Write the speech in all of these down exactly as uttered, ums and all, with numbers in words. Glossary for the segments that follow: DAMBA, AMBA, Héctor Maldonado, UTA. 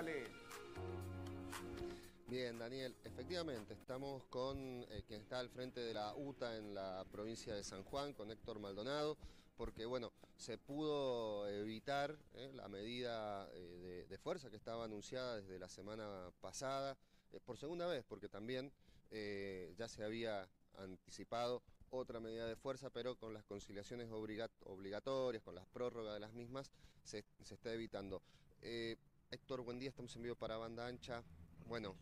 sociales. Bien, Daniel, efectivamente estamos con eh, quien está al frente de la U T A en la provincia de San Juan, con Héctor Maldonado, porque bueno, se pudo evitar eh, la medida eh, de, de fuerza que estaba anunciada desde la semana pasada, eh, por segunda vez, porque también eh, ya se había anticipado otra medida de fuerza, pero con las conciliaciones obligatorias, con las prórrogas de las mismas, se, se está evitando. Eh, Héctor, buen día, estamos en vivo para Banda Ancha. Bueno,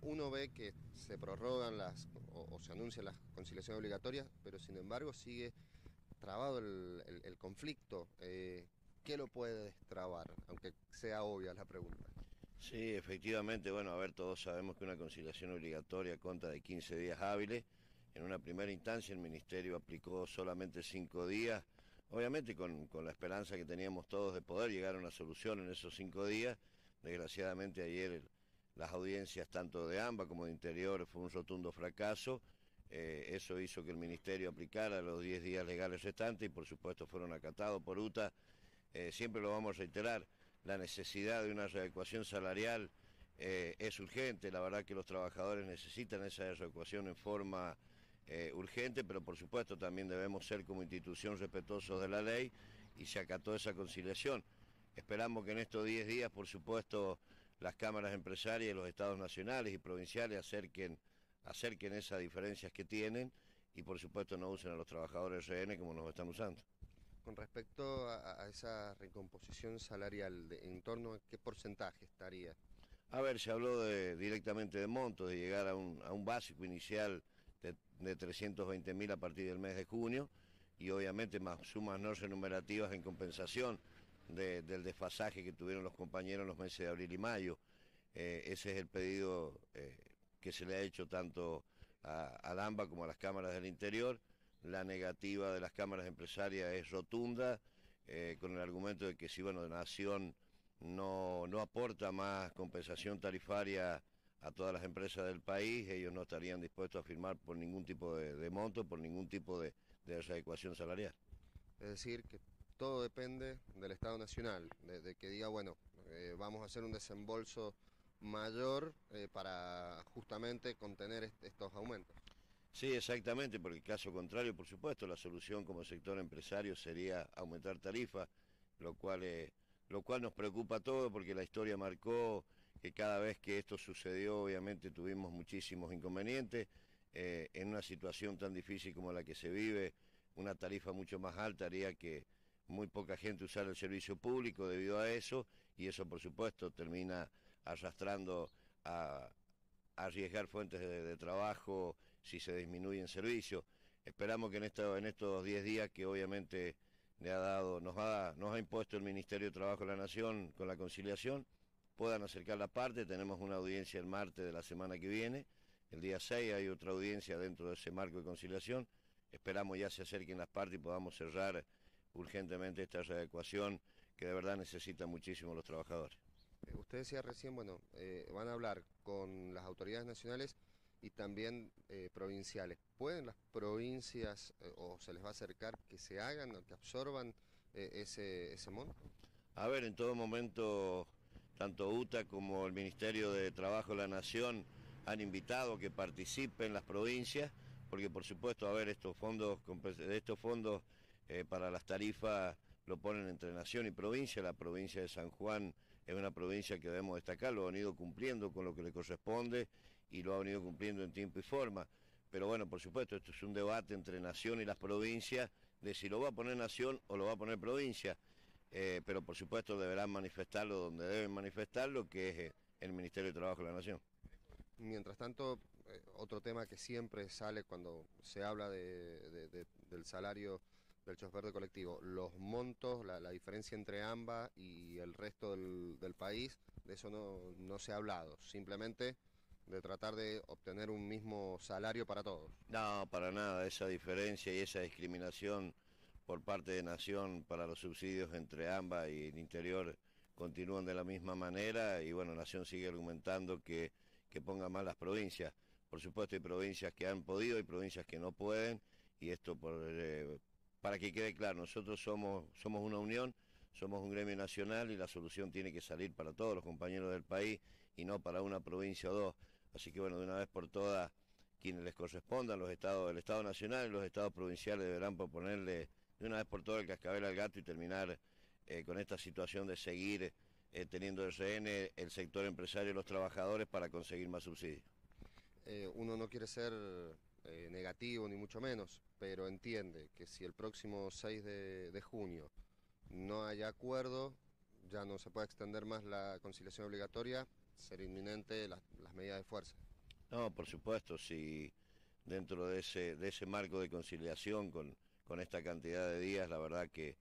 uno ve que se prorrogan las o, o se anuncian las conciliaciones obligatorias, pero sin embargo sigue trabado el, el, el conflicto. Eh, ¿Qué lo puede destrabar? Aunque sea obvia la pregunta. Sí, efectivamente, bueno, a ver, todos sabemos que una conciliación obligatoria conta de quince días hábiles. En una primera instancia el Ministerio aplicó solamente cinco días, obviamente con, con la esperanza que teníamos todos de poder llegar a una solución en esos cinco días. Desgraciadamente ayer el, las audiencias tanto de AMBA como de Interior fue un rotundo fracaso. Eh, eso hizo que el Ministerio aplicara los diez días legales restantes y por supuesto fueron acatados por U T A. Eh, siempre lo vamos a reiterar, la necesidad de una readecuación salarial eh, es urgente. La verdad que los trabajadores necesitan esa readecuación en forma eh, urgente, pero por supuesto también debemos ser como institución respetuosos de la ley y se acató esa conciliación. Esperamos que en estos diez días, por supuesto, las cámaras empresarias de los estados nacionales y provinciales acerquen, acerquen esas diferencias que tienen y, por supuesto, no usen a los trabajadores rehenes como nos están usando. Con respecto a, a esa recomposición salarial, de, ¿en torno a qué porcentaje estaría? A ver, se habló de, directamente de montos, de llegar a un, a un básico inicial de, de trescientos veinte mil a partir del mes de junio y, obviamente, más sumas no remunerativas en compensación. De, del desfasaje que tuvieron los compañeros en los meses de abril y mayo. Eh, ese es el pedido eh, que se le ha hecho tanto a DAMBA como a las cámaras del interior. La negativa de las cámaras empresarias es rotunda, eh, con el argumento de que si bueno, la Nación no, no aporta más compensación tarifaria a todas las empresas del país, ellos no estarían dispuestos a firmar por ningún tipo de, de monto, por ningún tipo de, de readecuación salarial. Es decir, que todo depende del Estado Nacional, de, de que diga, bueno, eh, vamos a hacer un desembolso mayor eh, para justamente contener est estos aumentos. Sí, exactamente, porque el caso contrario, por supuesto, la solución como sector empresario sería aumentar tarifas, lo cual, eh, lo cual nos preocupa a todos porque la historia marcó que cada vez que esto sucedió, obviamente tuvimos muchísimos inconvenientes. Eh, en una situación tan difícil como la que se vive, una tarifa mucho más alta haría que muy poca gente usar el servicio público debido a eso, y eso por supuesto termina arrastrando a, a arriesgar fuentes de, de trabajo si se disminuyen servicios. Esperamos que en, esta, en estos diez días que obviamente le ha dado, nos, ha, nos ha impuesto el Ministerio de Trabajo de la Nación con la conciliación, puedan acercar la parte. Tenemos una audiencia el martes de la semana que viene, el día seis hay otra audiencia dentro de ese marco de conciliación. Esperamos ya se acerquen las partes y podamos cerrar urgentemente esta readecuación que de verdad necesitan muchísimo los trabajadores. Usted decía recién, bueno, eh, van a hablar con las autoridades nacionales y también eh, provinciales. ¿Pueden las provincias eh, o se les va a acercar que se hagan o que absorban eh, ese, ese monto? A ver, en todo momento, tanto U T A como el Ministerio de Trabajo de la Nación han invitado a que participen las provincias, porque por supuesto, a ver, estos fondos, de estos fondos Eh, para las tarifas lo ponen entre nación y provincia. La provincia de San Juan es una provincia que debemos destacar, lo ha venido cumpliendo con lo que le corresponde y lo ha venido cumpliendo en tiempo y forma. Pero bueno, por supuesto, esto es un debate entre nación y las provincias de si lo va a poner nación o lo va a poner provincia. Eh, pero por supuesto deberán manifestarlo donde deben manifestarlo, que es el Ministerio de Trabajo de la Nación. Mientras tanto, eh, otro tema que siempre sale cuando se habla de, de, de, del salario del chofer de colectivo, los montos, la, la diferencia entre AMBA y el resto del, del país, de eso no, no se ha hablado, simplemente de tratar de obtener un mismo salario para todos. No, para nada, esa diferencia y esa discriminación por parte de Nación para los subsidios entre AMBA y el Interior continúan de la misma manera y bueno, Nación sigue argumentando que, que ponga más las provincias. Por supuesto hay provincias que han podido, hay provincias que no pueden y esto por... Eh, Para que quede claro, nosotros somos, somos una unión, Somos un gremio nacional y la solución tiene que salir para todos los compañeros del país y no para una provincia o dos. Así que bueno, de una vez por todas, quienes les correspondan, los estados, el Estado Nacional y los estados provinciales deberán proponerle de una vez por todas el cascabel al gato y terminar eh, con esta situación de seguir eh, teniendo el rehén el sector empresario y los trabajadores para conseguir más subsidios. Eh, uno no quiere ser eh, negativo ni mucho menos, pero entiende que si el próximo seis de junio no haya acuerdo, ya no se puede extender más la conciliación obligatoria, ser inminente la, las medidas de fuerza. No, por supuesto, si dentro de ese, de ese marco de conciliación con, con esta cantidad de días, la verdad que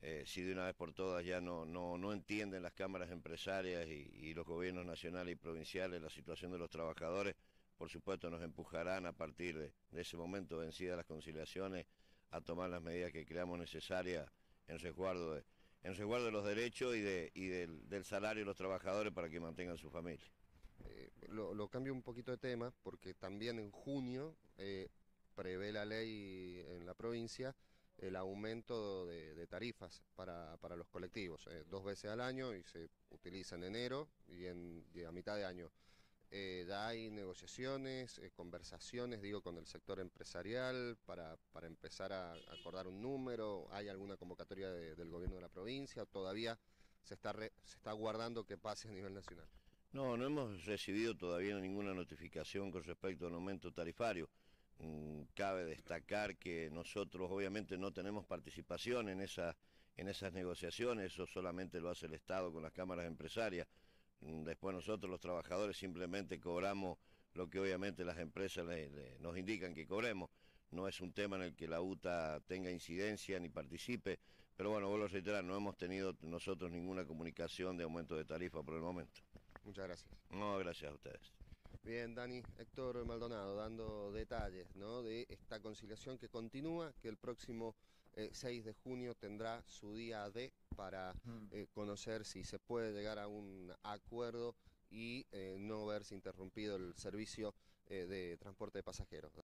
eh, si de una vez por todas ya no, no, no entienden las cámaras empresarias y, y los gobiernos nacionales y provinciales la situación de los trabajadores, por supuesto nos empujarán a partir de, de ese momento, vencidas las conciliaciones, a tomar las medidas que creamos necesarias en resguardo de, en resguardo de los derechos y, de, y del, del salario de los trabajadores para que mantengan su familia. Eh, lo, lo cambio un poquito de tema porque también en junio eh, prevé la ley en la provincia el aumento de, de tarifas para, para los colectivos, eh, dos veces al año y se utiliza en enero y, en, y a mitad de año. Eh, ya hay negociaciones, eh, conversaciones, digo, con el sector empresarial para, para empezar a acordar un número. ¿Hay alguna convocatoria de, del gobierno de la provincia? ¿Todavía se está, re, se está aguardando que pase a nivel nacional? No, no hemos recibido todavía ninguna notificación con respecto al aumento tarifario. Um, cabe destacar que nosotros obviamente no tenemos participación en, esa, en esas negociaciones, eso solamente lo hace el Estado con las cámaras empresarias. Después nosotros los trabajadores simplemente cobramos lo que obviamente las empresas le, le, nos indican que cobremos. No es un tema en el que la U T A tenga incidencia ni participe, pero bueno, vuelvo a reiterar, no hemos tenido nosotros ninguna comunicación de aumento de tarifa por el momento. Muchas gracias. No, gracias a ustedes. Bien, Dani, Héctor Maldonado dando detalles, ¿no?, de esta conciliación que continúa, que el próximo eh, seis de junio tendrá su día D para eh, conocer si se puede llegar a un acuerdo y eh, no verse interrumpido el servicio eh, de transporte de pasajeros.